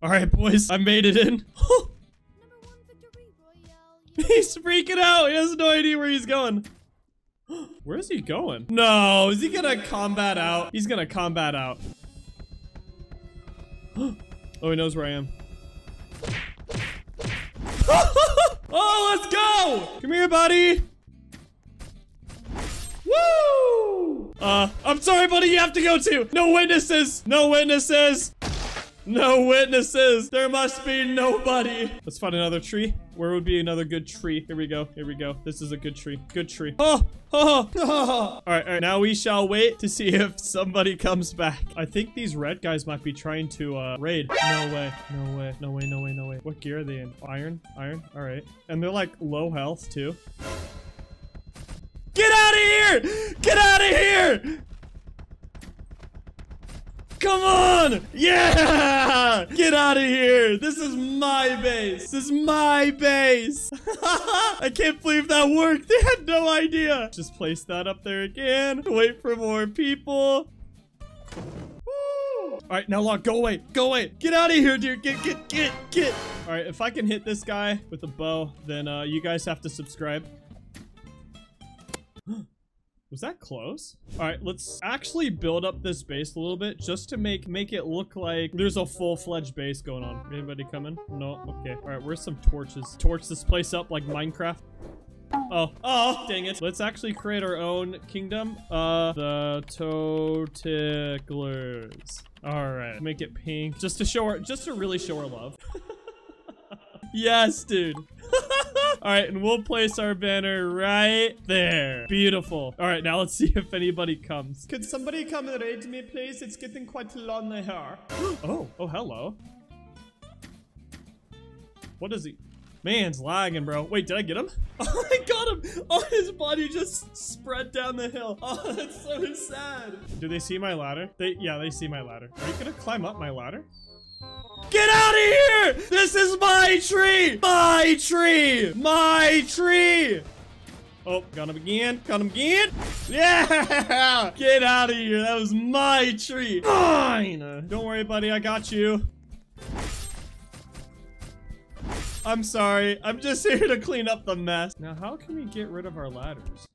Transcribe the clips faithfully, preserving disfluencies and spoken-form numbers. All right, boys, I made it in. He's freaking out. He has no idea where he's going. Where is he going? No, is he gonna combat out? He's gonna combat out. Oh, he knows where I am. Oh, let's go. Come here, buddy. Woo! Uh, I'm sorry, buddy. You have to go too. No witnesses. No witnesses. No witnesses. There must be nobody. Let's find another tree. Where would be another good tree? Here we go. Here we go. This is a good tree. Good tree. Oh, oh, oh. All right, all right. Now we shall wait to see if somebody comes back. I think these red guys might be trying to uh, raid. No way. No way. No way. No way. No way. What gear are they in? Iron. Iron. All right. And they're like low health too. Get out of here. Get out of here. Come on! Yeah! Get out of here! This is my base! This is my base! I can't believe that worked! They had no idea! Just place that up there again. Wait for more people. Woo! All right, now lock. Go away! Go away! Get out of here, dude! Get, get, get, get! All right, if I can hit this guy with a bow, then uh, you guys have to subscribe. Was that close? All right, let's actually build up this base a little bit just to make make it look like there's a full-fledged base going on. Anybody coming? No? Okay. All right, where's some torches? Torch this place up like Minecraft. Oh, oh, dang it. Let's actually create our own kingdom. Uh, the Toticklers. All right, make it pink just to show our, just to really show our love. Yes, dude. All right, and we'll place our banner right there. Beautiful. All right, now let's see if anybody comes. Could somebody come and raid me, please? It's getting quite lonely here. Oh, oh, hello. What is he? Man's lagging, bro. Wait, did I get him? Oh, I got him. Oh, his body just spread down the hill. Oh, that's so sad. Do they see my ladder? They, yeah, they see my ladder. Are you gonna climb up my ladder? Get out of here! This is my tree! My tree! My tree! Oh, got him again. Got him again. Yeah! Get out of here. That was my tree. Fine! Don't worry, buddy. I got you. I'm sorry. I'm just here to clean up the mess. Now, how can we get rid of our ladders?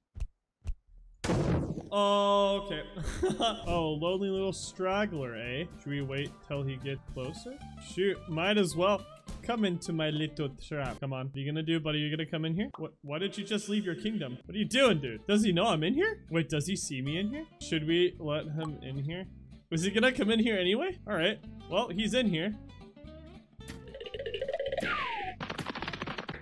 Oh, okay. Oh, lonely little straggler, eh? Should we wait till he gets closer? Shoot, might as well come into my little trap. Come on. What are you gonna do, buddy? You're gonna come in here? What? Why did you just leave your kingdom? What are you doing, dude? Does he know I'm in here? Wait, does he see me in here? Should we let him in here? Was he gonna come in here anyway? All right. Well, he's in here.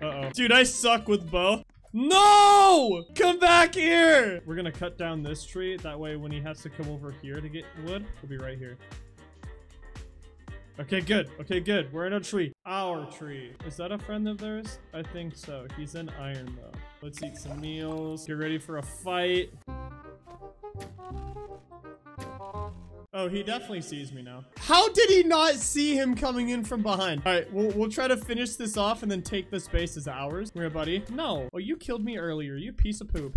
Uh-oh. Dude, I suck with bow. No! Come back here! We're gonna cut down this tree. That way, when he has to come over here to get wood, he'll be right here. Okay, good. Okay, good. We're in a tree. Our tree. Is that a friend of theirs? I think so. He's in iron, though. Let's eat some meals. Get ready for a fight. Oh, he definitely sees me now. How did he not see him coming in from behind? All right, we'll, we'll try to finish this off and then take this base as ours. Come here, buddy. No. Oh, you killed me earlier, you piece of poop.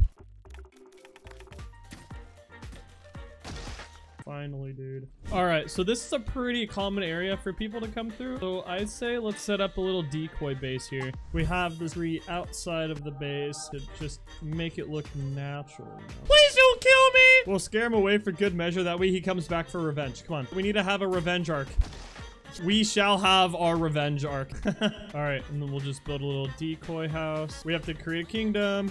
Finally, dude. All right, so this is a pretty common area for people to come through. So I'd say let's set up a little decoy base here. We have the tree outside of the base to just make it look natural. Please don't kill me! We'll scare him away for good measure. That way he comes back for revenge. Come on. We need to have a revenge arc. We shall have our revenge arc. All right, and then we'll just build a little decoy house. We have to create a kingdom.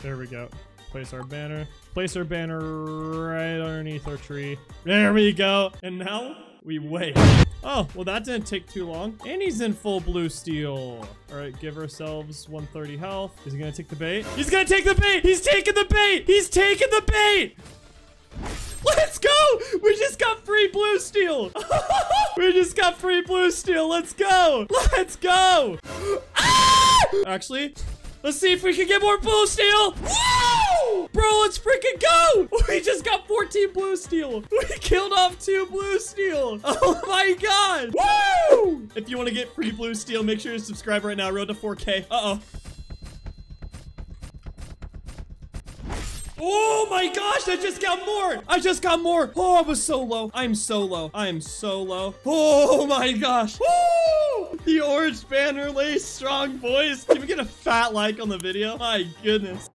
There we go. Place our banner. Place our banner right underneath our tree. There we go. And now we wait. Oh, well, that didn't take too long. And he's in full blue steel. All right, give ourselves one thirty health. Is he going to take the bait? He's going to take the bait. He's taking the bait. He's taking the bait. Let's go. We just got free blue steel. We just got free blue steel. Let's go. Let's go. Ah! Actually, let's see if we can get more blue steel. Whoa! Bro, let's freaking go! We just got fourteen blue steel. We killed off two blue steel. Oh my god! Woo! If you want to get free blue steel, make sure to subscribe right now. Road to four K. Uh-oh. Oh my gosh, I just got more. I just got more. Oh, I was so low. I'm so low. I am so low. Oh my gosh. Woo! The orange banner lace, strong boys. Can we get a fat like on the video? My goodness.